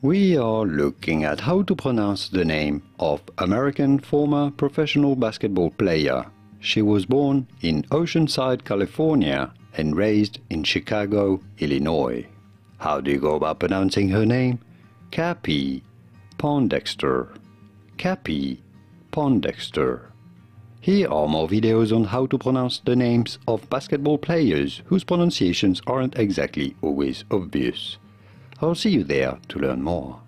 We are looking at how to pronounce the name of American former professional basketball player. She was born in Oceanside, California and raised in Chicago, Illinois. How do you go about pronouncing her name? Cappie Pondexter. Cappie Pondexter. Here are more videos on how to pronounce the names of basketball players whose pronunciations aren't exactly always obvious. I'll see you there to learn more.